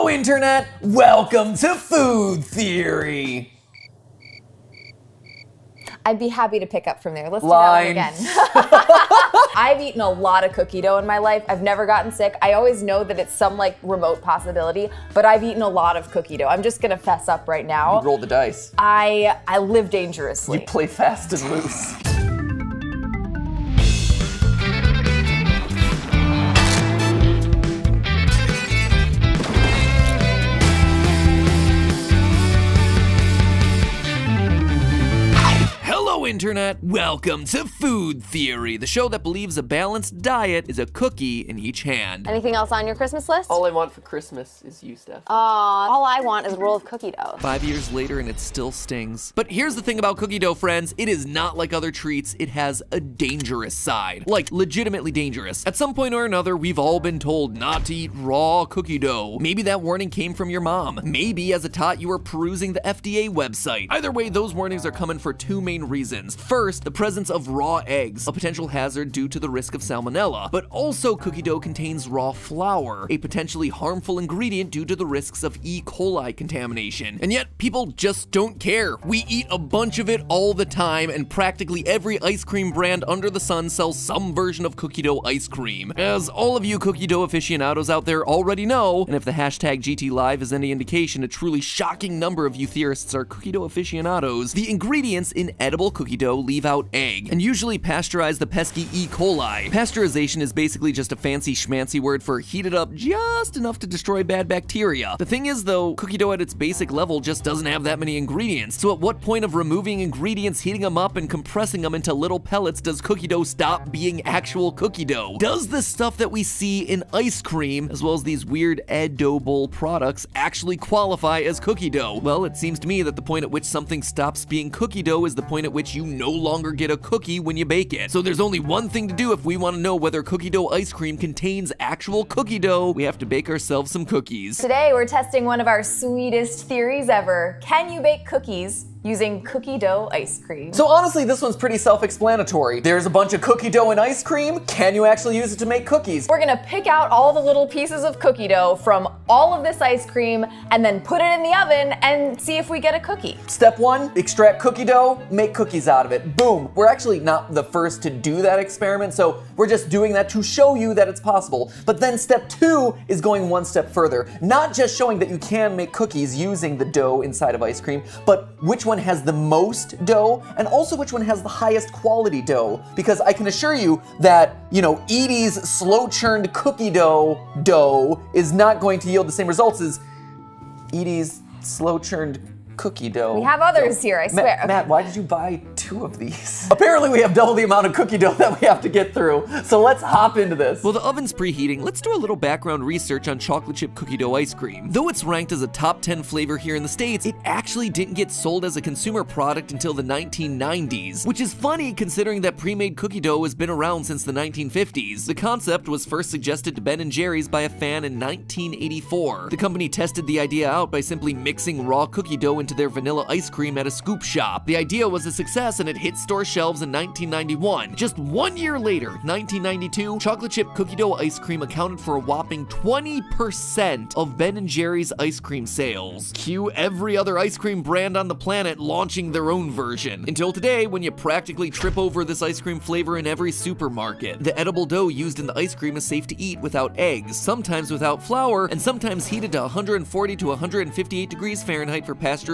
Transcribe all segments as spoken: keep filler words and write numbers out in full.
Hello, Internet! Welcome to Food Theory! I'd be happy to pick up from there. Let's Line. do that one again. I've eaten a lot of cookie dough in my life. I've never gotten sick. I always know that it's some like remote possibility, but I've eaten a lot of cookie dough. I'm just gonna fess up right now. You roll the dice. I, I live dangerously. You play fast and loose. Internet, welcome to Food Theory, the show that believes a balanced diet is a cookie in each hand. Anything else on your Christmas list? All I want for Christmas is you, Steph. Aw, all I want is a roll of cookie dough. Five years later and it still stings. But here's the thing about cookie dough, friends. It is not like other treats. It has a dangerous side. Like, legitimately dangerous. At some point or another, we've all been told not to eat raw cookie dough. Maybe that warning came from your mom. Maybe as a tot you were perusing the F D A website. Either way, those warnings are coming for two main reasons. First, the presence of raw eggs, a potential hazard due to the risk of salmonella, but also cookie dough contains raw flour, a potentially harmful ingredient due to the risks of E. coli contamination. And yet, people just don't care. We eat a bunch of it all the time, and practically every ice cream brand under the sun sells some version of cookie dough ice cream. As all of you cookie dough aficionados out there already know, and if the hashtag G T Live is any indication, a truly shocking number of you theorists are cookie dough aficionados, the ingredients in edible cookie dough leave out egg, and usually pasteurize the pesky E. coli. Pasteurization is basically just a fancy schmancy word for heated up just enough to destroy bad bacteria. The thing is though, cookie dough at its basic level just doesn't have that many ingredients, so at what point of removing ingredients, heating them up, and compressing them into little pellets does cookie dough stop being actual cookie dough? Does the stuff that we see in ice cream, as well as these weird edible products, actually qualify as cookie dough? Well, it seems to me that the point at which something stops being cookie dough is the point at which you no longer get a cookie when you bake it. So there's only one thing to do if we want to know whether cookie dough ice cream contains actual cookie dough. We have to bake ourselves some cookies. Today we're testing one of our sweetest theories ever. Can you bake cookies using cookie dough ice cream? So honestly, this one's pretty self-explanatory. There's a bunch of cookie dough and ice cream. Can you actually use it to make cookies? We're gonna pick out all the little pieces of cookie dough from all of this ice cream and then put it in the oven and see if we get a cookie. Step one, extract cookie dough, make cookies out of it. Boom. We're actually not the first to do that experiment, so we're just doing that to show you that it's possible. But then step two is going one step further. Not just showing that you can make cookies using the dough inside of ice cream, but which one Which one has the most dough, and also which one has the highest quality dough, because I can assure you that, you know, Edy's slow churned cookie dough dough is not going to yield the same results as Edy's slow churned cookie dough. We have others dough. here, I swear. Matt, okay. Matt, why did you buy two of these? Apparently we have double the amount of cookie dough that we have to get through, so let's hop into this. Well, the oven's preheating. Let's do a little background research on chocolate chip cookie dough ice cream. Though it's ranked as a top ten flavor here in the States, it actually didn't get sold as a consumer product until the nineteen nineties, which is funny considering that pre-made cookie dough has been around since the nineteen fifties. The concept was first suggested to Ben and Jerry's by a fan in nineteen eighty-four. The company tested the idea out by simply mixing raw cookie dough into their vanilla ice cream at a scoop shop. The idea was a success, and it hit store shelves in nineteen ninety-one. Just one year later, nineteen ninety-two, chocolate chip cookie dough ice cream accounted for a whopping twenty percent of Ben and Jerry's ice cream sales. Cue every other ice cream brand on the planet launching their own version. Until today, when you practically trip over this ice cream flavor in every supermarket. The edible dough used in the ice cream is safe to eat without eggs, sometimes without flour, and sometimes heated to one hundred forty to one hundred fifty-eight degrees Fahrenheit for pasteurization.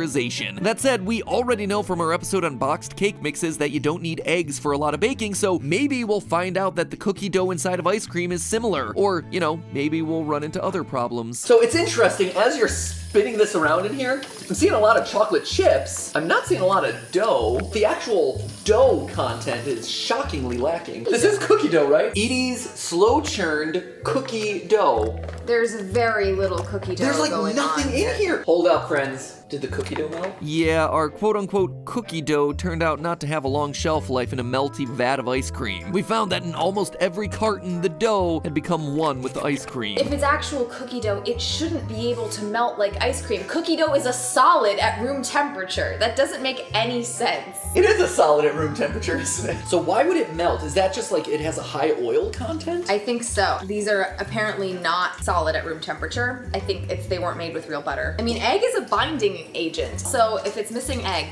That said, we already know from our episode on boxed cake mixes that you don't need eggs for a lot of baking, so maybe we'll find out that the cookie dough inside of ice cream is similar, or, you know, maybe we'll run into other problems. So it's interesting, as you're spinning this around in here, I'm seeing a lot of chocolate chips. I'm not seeing a lot of dough. The actual dough content is shockingly lacking. This is cookie dough, right? Edy's slow churned cookie dough. There's very little cookie dough. There's like going nothing on in yet. here. Hold up, friends. Did the cookie dough melt? Yeah, our quote-unquote cookie dough turned out not to have a long shelf life in a melty vat of ice cream. We found that in almost every carton, the dough had become one with the ice cream. If it's actual cookie dough, it shouldn't be able to melt like ice cream. Cookie dough is a solid at room temperature. That doesn't make any sense. It is a solid at room temperature, isn't it? So why would it melt? Is that just like it has a high oil content? I think so. These are apparently not solid at room temperature. I think it's, they weren't made with real butter. I mean, egg is a binding agent. So if it's missing egg,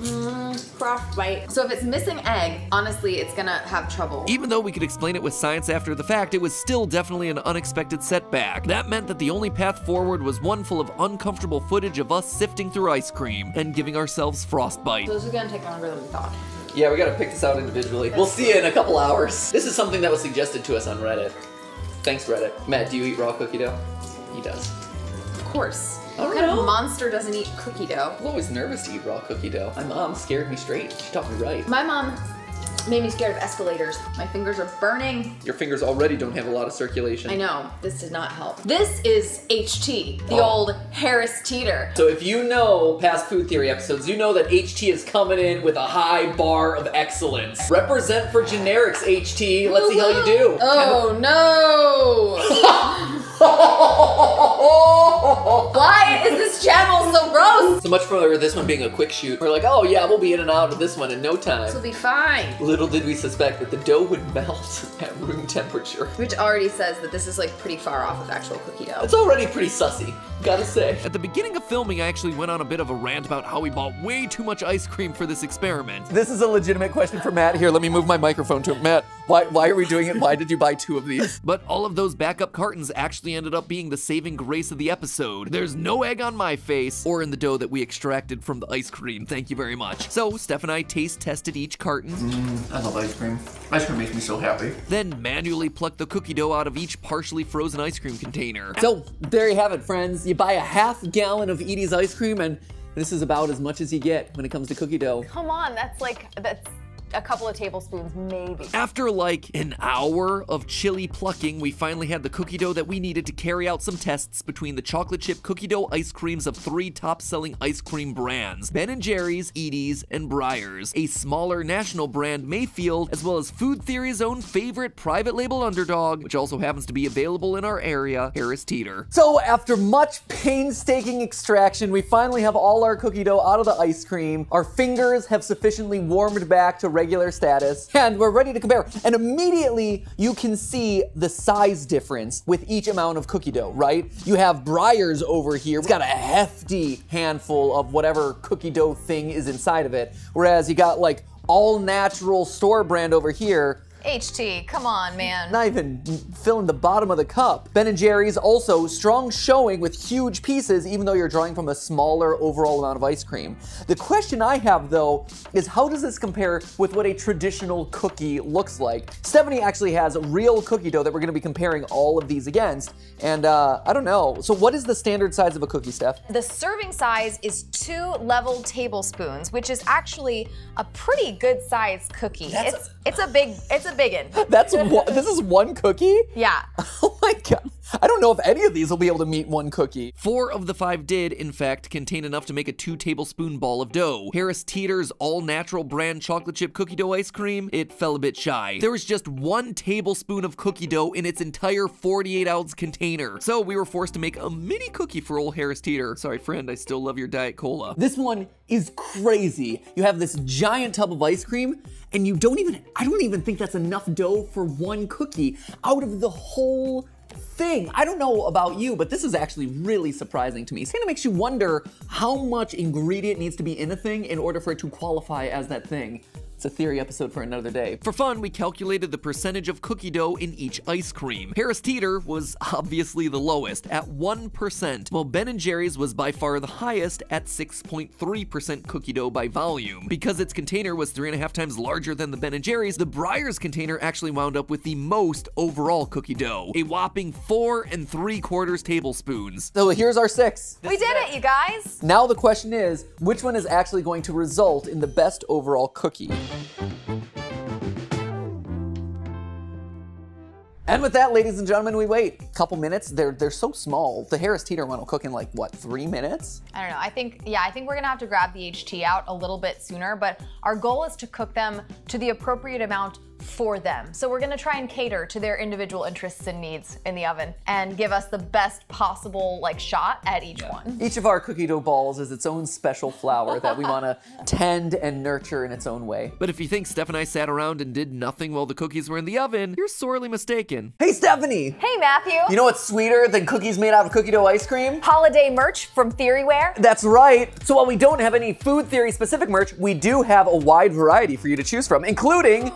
Mmm, cross bite. So if it's missing egg, honestly, it's gonna have trouble. Even though we could explain it with science after the fact, it was still definitely an unexpected setback. That meant that the only path forward was one full of uncomfortable footage of us sifting through ice cream and giving ourselves frostbite. So this is gonna take longer than we thought. Yeah, we gotta pick this out individually. That's we'll see you in a couple hours. This is something that was suggested to us on Reddit. Thanks, Reddit. Matt, do you eat raw cookie dough? He does. Of course. I don't know. What monster doesn't eat cookie dough? I'm always nervous to eat raw cookie dough. My mom scared me straight. She taught me right. My mom made me scared of escalators. My fingers are burning. Your fingers already don't have a lot of circulation. I know. This did not help. This is H T, the oh. old Harris Teeter. So if you know past Food Theory episodes, you know that H T is coming in with a high bar of excellence. Represent for generics, H T. Let's see how you do. Oh, no. Why is this channel so gross? So much for this one being a quick shoot. We're like, oh yeah, we'll be in and out of this one in no time. This will be fine. Little did we suspect that the dough would melt at room temperature. Which already says that this is like pretty far off of actual cookie dough. It's already pretty sussy, gotta say. At the beginning of filming, I actually went on a bit of a rant about how we bought way too much ice cream for this experiment. This is a legitimate question for Matt. Here, let me move my microphone to him. Matt, why, why are we doing it? Why did you buy two of these? But all of those backup cartons actually ended up being the saving grace of the episode. There's no egg on my face or in the dough that we extracted from the ice cream. Thank you very much. So Steph and I taste tested each carton. Mm, I love ice cream. Ice cream makes me so happy. Then manually plucked the cookie dough out of each partially frozen ice cream container. So there you have it, friends. You buy a half gallon of Edy's ice cream and this is about as much as you get when it comes to cookie dough. Come on, that's like, that's a couple of tablespoons, maybe. After like an hour of chili plucking, we finally had the cookie dough that we needed to carry out some tests between the chocolate chip cookie dough ice creams of three top-selling ice cream brands, Ben and Jerry's, Edy's, and Breyers, a smaller national brand, Mayfield, as well as Food Theory's own favorite private label underdog, which also happens to be available in our area, Harris Teeter. So after much painstaking extraction, we finally have all our cookie dough out of the ice cream. Our fingers have sufficiently warmed back to regular status, and we're ready to compare. And immediately you can see the size difference with each amount of cookie dough, right? You have Breyers over here. It's got a hefty handful of whatever cookie dough thing is inside of it. Whereas you got like all natural store brand over here. H T, come on, man. Not even filling the bottom of the cup. Ben and Jerry's also strong showing with huge pieces, even though you're drawing from a smaller overall amount of ice cream. The question I have, though, is how does this compare with what a traditional cookie looks like? Stephanie actually has real cookie dough that we're gonna be comparing all of these against, and uh, I don't know. So what is the standard size of a cookie, Steph? The serving size is two level tablespoons, which is actually a pretty good sized cookie. That's it's, it's a big, it's a a big one. That's one, this is one cookie? Yeah. Oh my god. I don't know if any of these will be able to meet one cookie. Four of the five did, in fact, contain enough to make a two tablespoon ball of dough. Harris Teeter's all-natural brand chocolate chip cookie dough ice cream, it fell a bit shy. There was just one tablespoon of cookie dough in its entire forty-eight ounce container. So we were forced to make a mini cookie for old Harris Teeter. Sorry, friend, I still love your Diet Cola. This one is crazy. You have this giant tub of ice cream, and you don't even, I don't even think that's enough dough for one cookie out of the whole thing. I don't know about you, but this is actually really surprising to me. It kind of makes you wonder how much ingredient needs to be in a thing in order for it to qualify as that thing. It's a theory episode for another day. For fun, we calculated the percentage of cookie dough in each ice cream. Harris Teeter was obviously the lowest at one percent, while Ben and Jerry's was by far the highest at six point three percent cookie dough by volume. Because its container was three and a half times larger than the Ben and Jerry's, the Breyers container actually wound up with the most overall cookie dough, a whopping four and three quarters tablespoons. So here's our six. We did it, you guys. Now the question is, which one is actually going to result in the best overall cookie? And with that, ladies and gentlemen, we wait a couple minutes. They're they're so small. The Harris Teeter one will cook in like, what, three minutes? I don't know. I think, yeah, I think we're gonna have to grab the H T out a little bit sooner, but our goal is to cook them to the appropriate amount for them. So we're gonna try and cater to their individual interests and needs in the oven and give us the best possible like shot at each yeah. one. Each of our cookie dough balls is its own special flower that we wanna tend and nurture in its own way. But if you think Steph and I sat around and did nothing while the cookies were in the oven, you're sorely mistaken. Hey Stephanie! Hey Matthew! You know what's sweeter than cookies made out of cookie dough ice cream? Holiday merch from Theoryware. That's right! So while we don't have any Food Theory specific merch, we do have a wide variety for you to choose from, including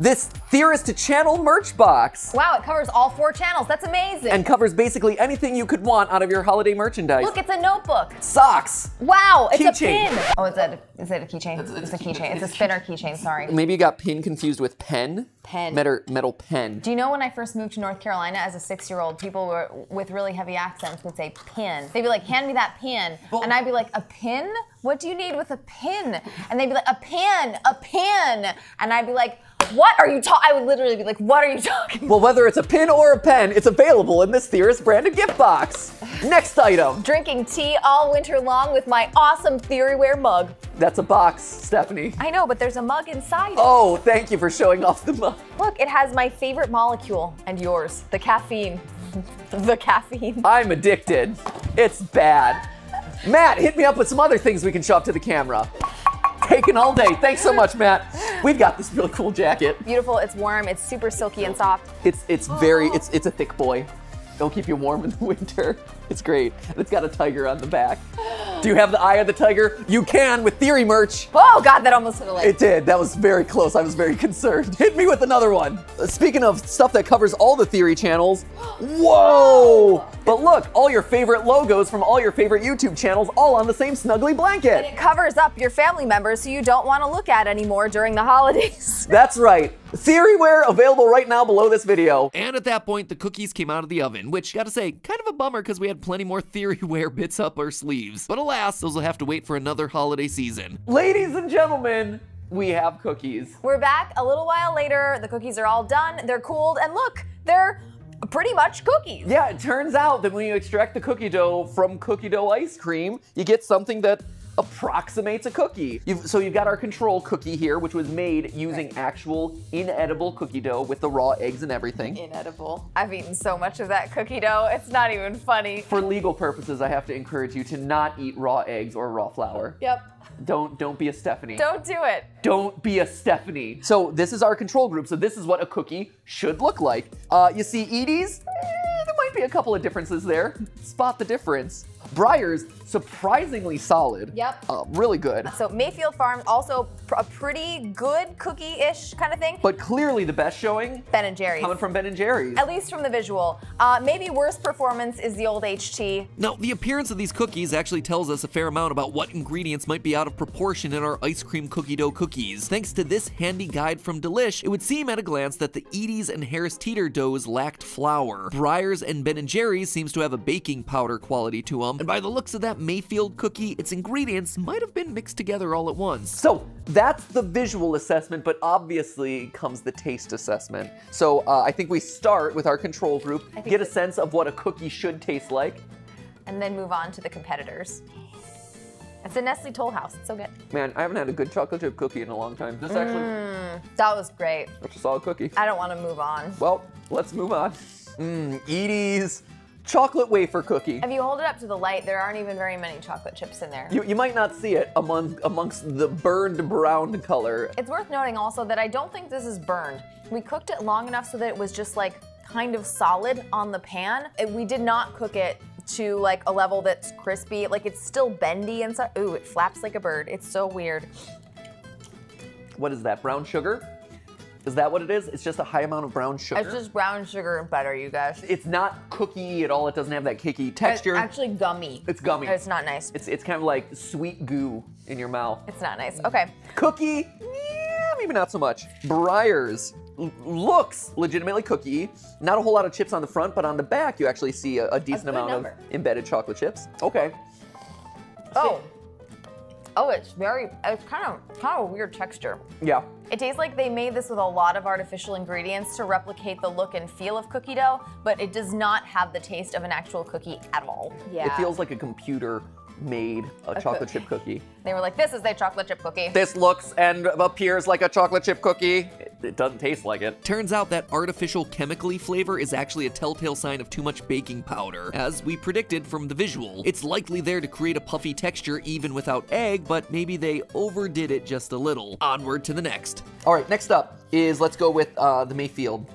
this Theorist to Channel merch box. Wow, it covers all four channels. That's amazing. And covers basically anything you could want out of your holiday merchandise. Look, it's a notebook. Socks. Wow, it's key a chain. pin. Oh, is that a, is that a keychain? It's, it's a keychain. It's a spinner keychain, sorry. Maybe you got pin confused with pen. Pen. Metal, metal pen. Do you know when I first moved to North Carolina as a six-year-old, people were, with really heavy accents would say pin. They'd be like, hand me that pin. But, and I'd be like, a pin? What do you need with a pin? And they'd be like, a pin, a pin. And I'd be like, what are you talking? I would literally be like, what are you talking? Well, whether it's a pin or a pen, it's available in this Theorist branded gift box. Next item. Drinking tea all winter long with my awesome Theoryware mug. That's a box, Stephanie. I know, but there's a mug inside it. Oh, thank you for showing off the mug. Look, it has my favorite molecule and yours, the caffeine. The caffeine. I'm addicted. It's bad. Matt, hit me up with some other things we can show up to the camera. Taken all day. Thanks so much, Matt. We've got this really cool jacket. Beautiful. It's warm. It's super silky and soft. It's it's oh. very it's it's a thick boy. It'll keep you warm in the winter. It's great. It's got a tiger on the back. Do you have the eye of the tiger? You can with Theory merch. Oh God, that almost hit a light. It did. That was very close. I was very concerned. Hit me with another one. Speaking of stuff that covers all the Theory channels, whoa! Wow. But look, all your favorite logos from all your favorite YouTube channels all on the same snuggly blanket. And it covers up your family members who you don't want to look at anymore during the holidays. That's right. Theoryware available right now below this video. And at that point, the cookies came out of the oven, which, gotta say, kind of a bummer because we had plenty more Theoryware bits up our sleeves. But alas, those will have to wait for another holiday season. Ladies and gentlemen, we have cookies. We're back a little while later. The cookies are all done. They're cooled. And look, they're pretty much cookies. Yeah, it turns out that when you extract the cookie dough from cookie dough ice cream, you get something that approximates a cookie. You've, so you've got our control cookie here, which was made using right. actual inedible cookie dough with the raw eggs and everything. Inedible. I've eaten so much of that cookie dough, it's not even funny. For legal purposes, I have to encourage you to not eat raw eggs or raw flour. Yep. Don't, don't be a Stephanie. Don't do it. Don't be a Stephanie. So this is our control group. So this is what a cookie should look like. Uh, you see Edy's? Eh, there might be a couple of differences there. Spot the difference. Breyers, surprisingly solid. Yep. Uh, really good. So Mayfield Farms, also pr a pretty good cookie-ish kind of thing. But clearly the best showing. Ben and Jerry's. Coming from Ben and Jerry's. At least from the visual. Uh, maybe worst performance is the old H T. Now, the appearance of these cookies actually tells us a fair amount about what ingredients might be out of proportion in our ice cream cookie dough cookies. Thanks to this handy guide from Delish, it would seem at a glance that the Edy's and Harris Teeter doughs lacked flour. Breyers and Ben and Jerry's seems to have a baking powder quality to them. And by the looks of that Mayfield cookie, its ingredients might have been mixed together all at once. So that's the visual assessment, but obviously comes the taste assessment. So uh, I think we start with our control group, get a sense of what a cookie should taste like. And then move on to the competitors. It's a Nestle Toll House, it's so good. Man, I haven't had a good chocolate chip cookie in a long time. This mm, actually- That was great. That's a solid cookie. I don't want to move on. Well, let's move on. Mmm, Edy's. Chocolate wafer cookie. If you hold it up to the light, there aren't even very many chocolate chips in there. You, you might not see it among, amongst the burned brown color. It's worth noting also that I don't think this is burned. We cooked it long enough so that it was just like kind of solid on the pan. It, we did not cook it to like a level that's crispy. Like it's still bendy and so, ooh, it flaps like a bird. It's so weird. What is that, brown sugar? Is that what it is? It's just a high amount of brown sugar? It's just brown sugar and butter, you guys. It's not cookie at all. It doesn't have that cakey texture. It's actually gummy. It's gummy. It's not nice. It's, it's kind of like sweet goo in your mouth. It's not nice. Okay. Cookie, yeah, maybe not so much. Breyers looks legitimately cookie. Not a whole lot of chips on the front, but on the back, you actually see a, a decent a amount number. of embedded chocolate chips. Okay. Oh. Oh, it's very, it's kind of, kind of a weird texture. Yeah. It tastes like they made this with a lot of artificial ingredients to replicate the look and feel of cookie dough, but it does not have the taste of an actual cookie at all. Yeah. It feels like a computer made a, a chocolate chip cookie. They were like, this is a chocolate chip cookie. This looks and appears like a chocolate chip cookie. it doesn't taste like it. Turns out that artificial chemically flavor is actually a telltale sign of too much baking powder, as we predicted from the visual. It's likely there to create a puffy texture even without egg, but maybe they overdid it just a little. Onward to the next. All right, next up is, let's go with uh, the Mayfield.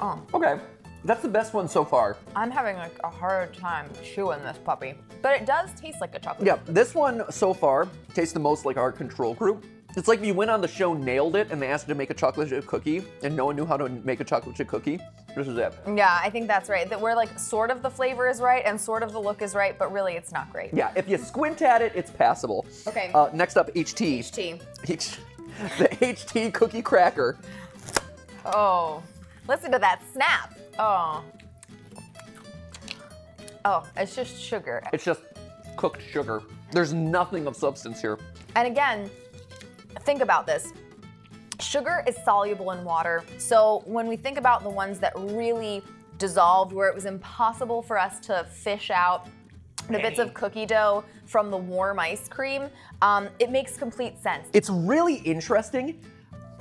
Oh. Okay, that's the best one so far. I'm having like a hard time chewing this puppy, but it does taste like a chocolate. Yeah, this one so far tastes the most like our control group. It's like if you went on the show Nailed It and they asked you to make a chocolate chip cookie and no one knew how to make a chocolate chip cookie. This is it. Yeah, I think that's right. That we're like, sort of the flavor is right and sort of the look is right, but really it's not great. Yeah, if you squint at it, it's passable. Okay. Uh, next up, H T. H T. H the H T cookie cracker. Oh, listen to that snap. Oh. Oh, it's just sugar. It's just cooked sugar. There's nothing of substance here. And again, think about this. Sugar is soluble in water, so when we think about the ones that really dissolved, where it was impossible for us to fish out the bits of cookie dough from the warm ice cream, um, it makes complete sense. It's really interesting.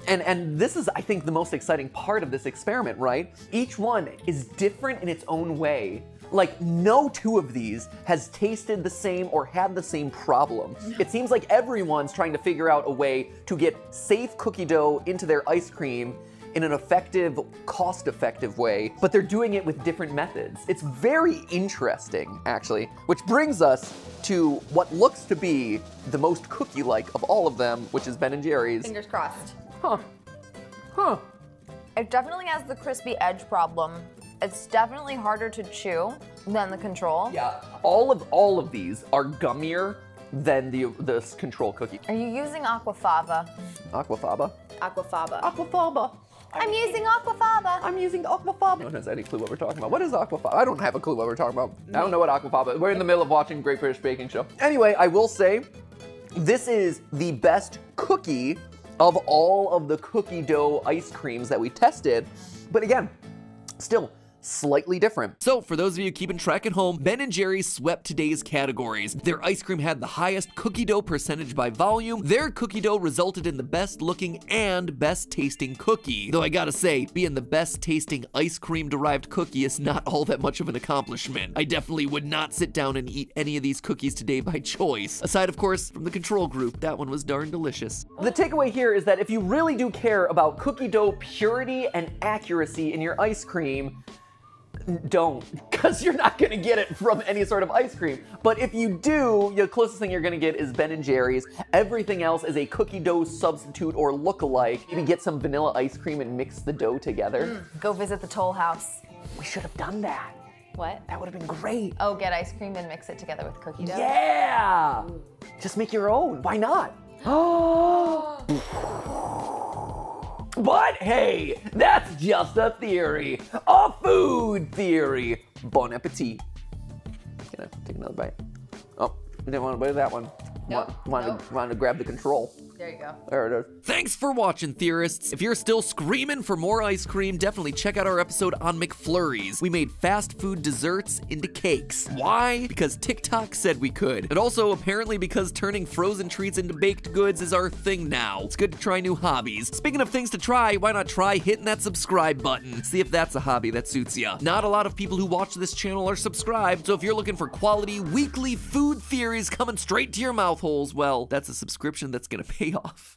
And, and this is, I think, the most exciting part of this experiment, right? Each one is different in its own way. Like, no two of these has tasted the same or had the same problem. It seems like everyone's trying to figure out a way to get safe cookie dough into their ice cream in an effective, cost-effective way, but they're doing it with different methods. It's very interesting, actually, which brings us to what looks to be the most cookie-like of all of them, which is Ben and Jerry's. Fingers crossed. Huh. Huh. It definitely has the crispy edge problem. It's definitely harder to chew than the control. Yeah, all of all of these are gummier than the this control cookie. Are you using aquafaba? Aquafaba. Aquafaba. Aquafaba. I'm, I'm using aquafaba. I'm using aquafaba. No one has any clue what we're talking about. What is aquafaba? I don't have a clue what we're talking about. I don't know what aquafaba is. We're in the middle of watching Great British Baking Show. Anyway, I will say, this is the best cookie of all of the cookie dough ice creams that we tested, but again, still slightly different. So for those of you keeping track at home, Ben and Jerry's swept today's categories. Their ice cream had the highest cookie dough percentage by volume. Their cookie dough resulted in the best looking and best tasting cookie. Though I gotta say, being the best tasting ice cream derived cookie is not all that much of an accomplishment. I definitely would not sit down and eat any of these cookies today by choice. Aside, of course, from the control group. That one was darn delicious. The takeaway here is that if you really do care about cookie dough purity and accuracy in your ice cream, don't, because you're not going to get it from any sort of ice cream. But if you do, the closest thing you're going to get is Ben and Jerry's. Everything else is a cookie dough substitute or look-alike. Maybe get some vanilla ice cream and mix the dough together. Mm, go visit the Toll House. We should have done that. What? That would have been great. Oh, get ice cream and mix it together with cookie dough? Yeah! Ooh. Just make your own. Why not? Oh! But hey, that's just a theory, a food theory. Bon appetit. Can I take another bite? Oh, I didn't want to bite that one. Nope. Wanted, nope. wanted to grab the control. There you go. There it is. Thanks for watching, theorists. If you're still screaming for more ice cream, definitely check out our episode on McFlurries. We made fast food desserts into cakes. Why? Because TikTok said we could. And also, apparently, because turning frozen treats into baked goods is our thing now. It's good to try new hobbies. Speaking of things to try, why not try hitting that subscribe button? See if that's a hobby that suits ya. Not a lot of people who watch this channel are subscribed, so if you're looking for quality weekly food theories coming straight to your mouth holes, well, that's a subscription that's gonna pay off.